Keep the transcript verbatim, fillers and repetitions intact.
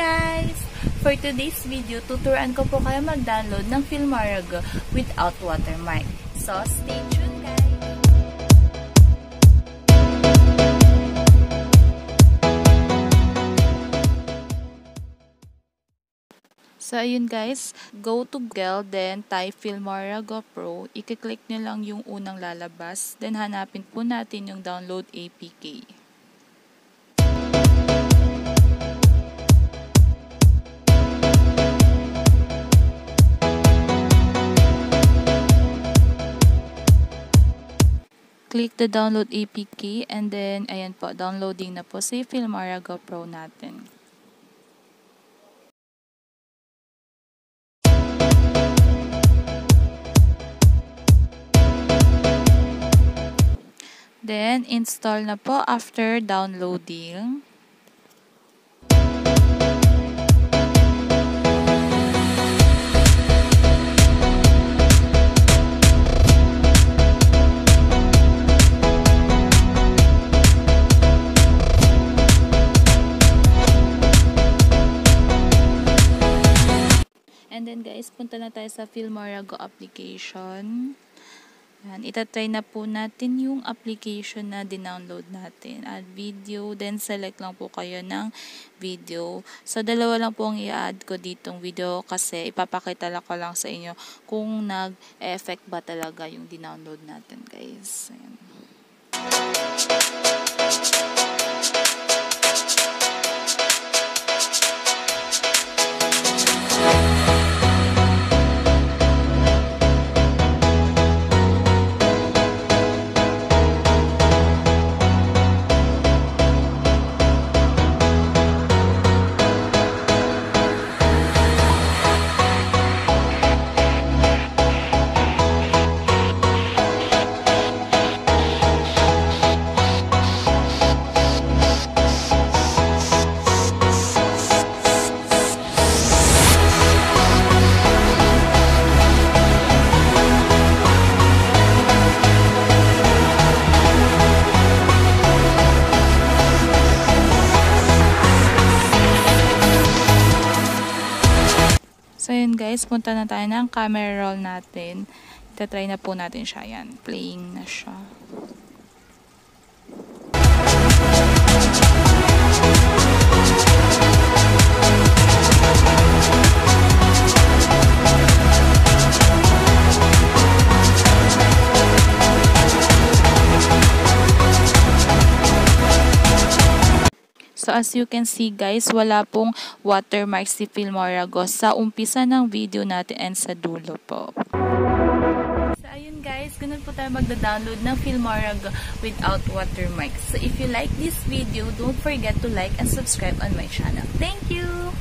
guys! For today's video, tuturuan ko po kayo mag-download ng FilmoraGo without watermark. So, stay tuned guys! So, ayun guys, go to Google, then type FilmoraGo Pro. I-click nyo lang yung unang lalabas, then hanapin po natin yung download A P K. Click the download A P K and then ayan po, downloading na po si FilmoraGo Pro natin. Then install na po after downloading. And then guys, punta na tayo sa FilmoraGo application. Yan, itatry na po natin yung application na dinownload natin. Add video, then select lang po kayo ng video. So, dalawa lang po ang i-add ko ditong video kasi ipapakita lang ko lang sa inyo kung nag-effect ba talaga yung dinownload natin guys. Ayan. So, yun guys, punta na tayo ng camera roll natin. Itatry na po natin siya. Yan, playing na siya. So, as you can see guys, wala pong watermark si FilmoraGo sa umpisa ng video natin and sa dulo po. So, ayun guys, ganun po tayo magda-download ng FilmoraGo without watermark. So, if you like this video, don't forget to like and subscribe on my channel. Thank you!